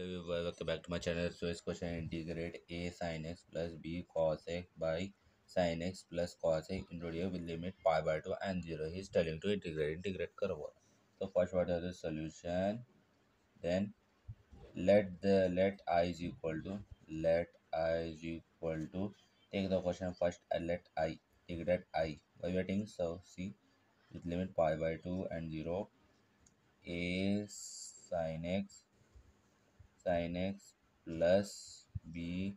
Hello everyone, welcome back to my channel. So this question, integrate a sin x plus b cos x by sin x plus cos x into here with limit pi by 2 and 0. He is telling to integrate curve. So first what is the solution? Then let I is equal to take the question first and let I integrate I by writing so see with limit pi by 2 and 0 a sin x plus b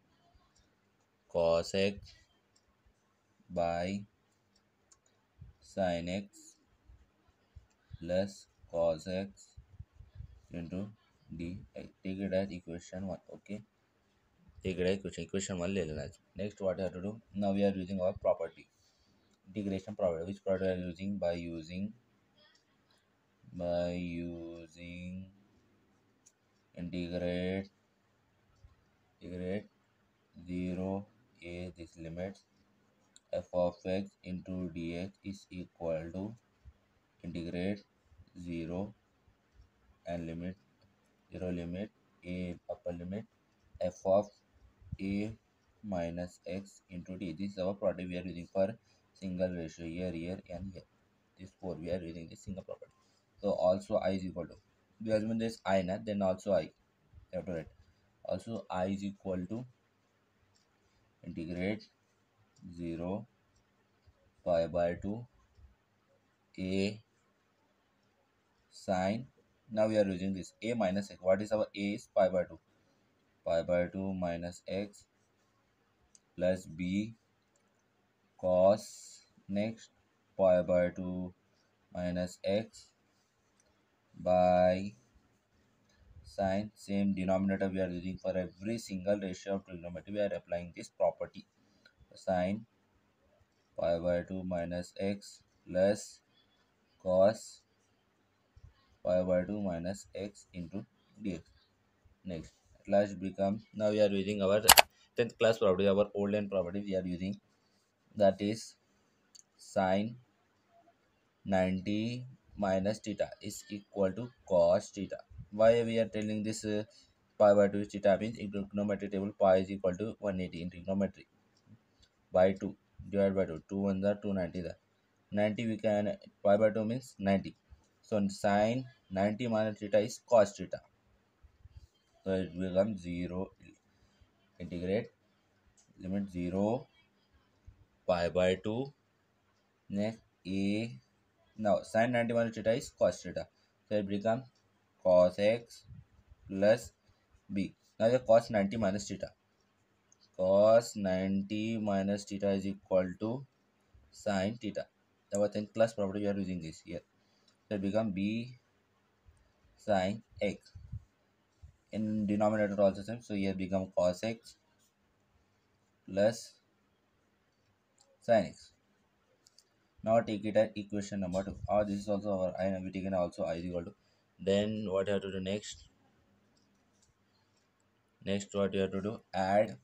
cos x by sin x plus cos x into dx. Take it as equation 1. Okay, take it as equation 1 ले लेना. Next what I have to do now, we are using our property, integration property. Which property we are using? By using integrate 0 a this limit f of x into dx is equal to integrate 0 and limit 0 limit a upper limit f of a minus x into d. This is our property we are using for single ratio here and here. This 4 we are using this single property. So also I is equal to, because when there is I not, then also I you have to write. Also I is equal to integrate 0 pi by 2 a sine. Now we are using this a minus x. What is our a? Is pi by 2. Pi by 2 minus x plus b cos next pi by 2 minus x by sine. Same denominator we are using for every single ratio of trigonometry. We are applying this property, sine pi by 2 minus x plus cos pi by 2 minus x into dx. Next at last become, now we are using our 10th class property, our old end property we are using, that is sine 90 minus theta is equal to cos theta. Why we are telling this pi by 2 theta means in trigonometry table pi is equal to 180 in trigonometry by 2 divided by 2. 2 1 are 290 there. 90 we can pi by 2 means 90. So sine 90 minus theta is cos theta. So it becomes 0 integrate limit 0 pi by 2 next a. Now sin 90 minus theta is cos theta. So it becomes cos x plus b. Now the cos 90 minus theta. Cos 90 minus theta is equal to sin theta. Now our 10th class property we are using this here. So it becomes b sin x. In denominator also same. So here become cos x plus sin x. Now take it at equation number 2. This is also our I. We taken also I is equal to. Then what you have to do next? Next what you have to do? Add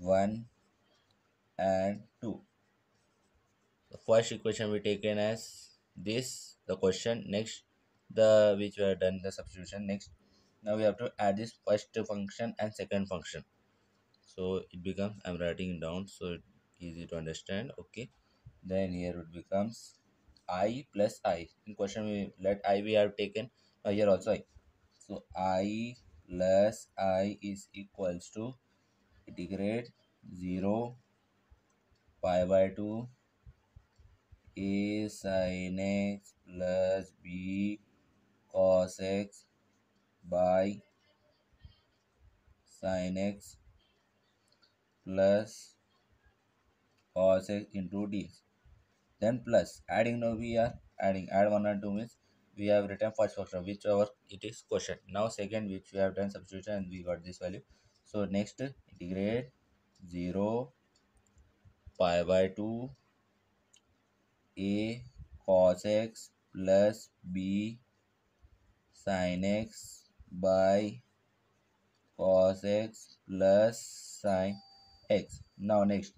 1 and 2. The first equation we taken as this, the question. Next the which we have done the substitution. Next now we have to add this first function and second function. So it becomes, I am writing it down so it easy to understand. Okay, then here it becomes I plus I. In question we let I we have taken, here also I. So I plus I is equals to integrate 0 pi by 2 a sin x plus b cos x by sin x plus cos x into dx. Then plus adding, now we are adding add 1 and 2 means we have written first function whichever it is question. Now second which we have done substitution and we got this value. So next integrate 0 pi by 2 a cos x plus b sin x by cos x plus sin x. Now next.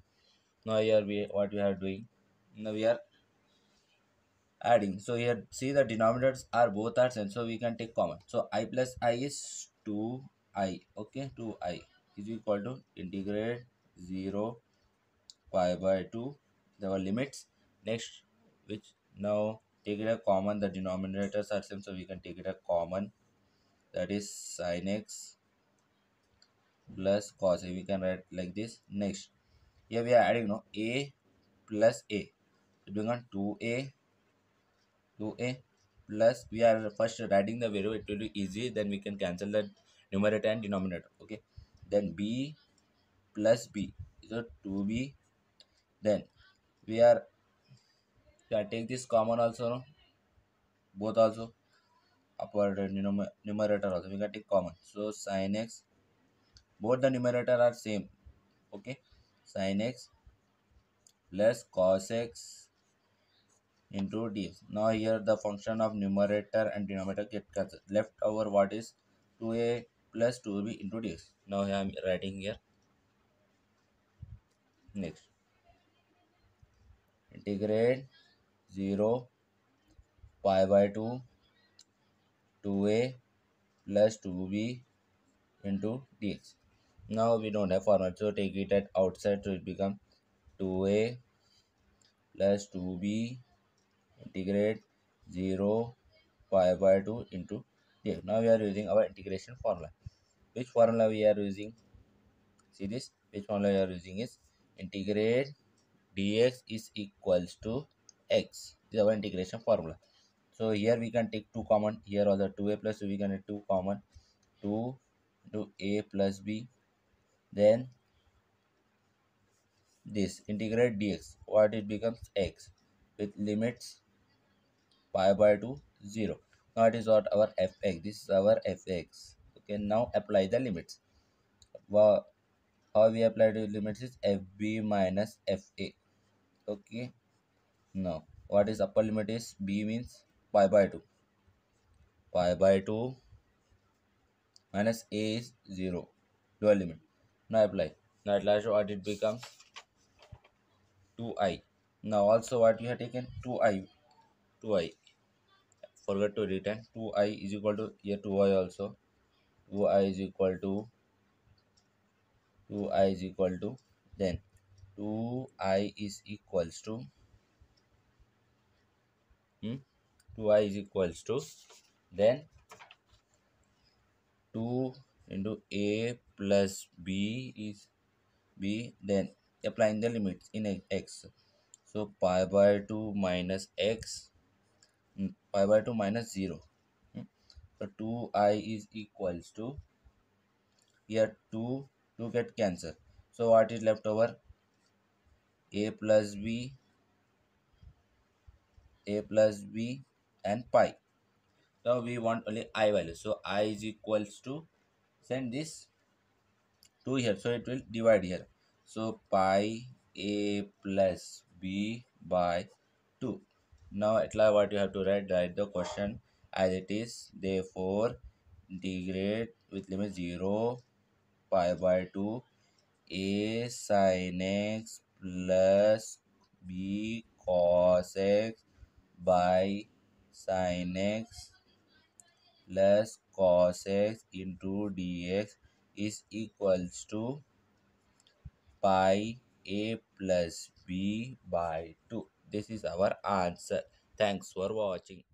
Now here we what we are doing. Now we are adding. So here see the denominators are both are same, so we can take common. So I plus I is 2i. Okay, 2i is equal to integrate 0 pi by 2. There were limits. Next, which now take it a common, the denominators are same, so we can take it a common. That is sin x plus cos a. We can write like this. Next, here we are adding no a plus a. So doing on 2a plus, we are first writing the value, it will be easy, then we can cancel the numerator and denominator. Okay, then b plus b, so 2b, then we are can take this common also, no? Both also, upper numerator also, we can take common. So sin x, both the numerator are same. Okay, sin x plus cos x into dx. Now here the function of numerator and denominator get cancelled. Left over what is 2a plus 2b into dx. Now I am writing here. Next, integrate 0 pi by 2 2a plus 2b into dx. Now we don't have format, so take it at outside, so it becomes 2a plus 2b integrate 0 pi by 2 into dx. Now we are using our integration formula. Which formula we are using? See this, which formula we are using is integrate dx is equals to x. This is our integration formula. So here we can take 2 common, here also 2a plus, so we can take 2 common, 2 into a plus b, then this integrate dx, what it becomes x with limits pi by 2 0. Now it is what our fx, this is our fx. Okay, now apply the limits. Well, how we apply the limits is fb minus fa. Okay, now what is upper limit is b means pi by 2, pi by 2 minus a is 0, dual limit. Now apply, now at last what it becomes 2i. Now also what you have taken 2i, forgot to return 2i is equal to here 2i also, 2i is equal to, then 2i is equals to 2i is equals to, then 2 into a plus b is b, then applying the limits in x. So pi by 2 minus x, pi by 2 minus 0. So 2i is equals to, here 2 get cancelled. So what is left over? A plus b and pi. Now we want only I value. So I is equals to, send this 2 here, so it will divide here. So pi a plus b by 2. Now at last what you have to write the question as it is. Therefore integrate with limit 0 pi by 2 a sin x plus b cos x by sin x plus cos x into dx is equals to pi a plus b by 2. This is our answer. Thanks for watching.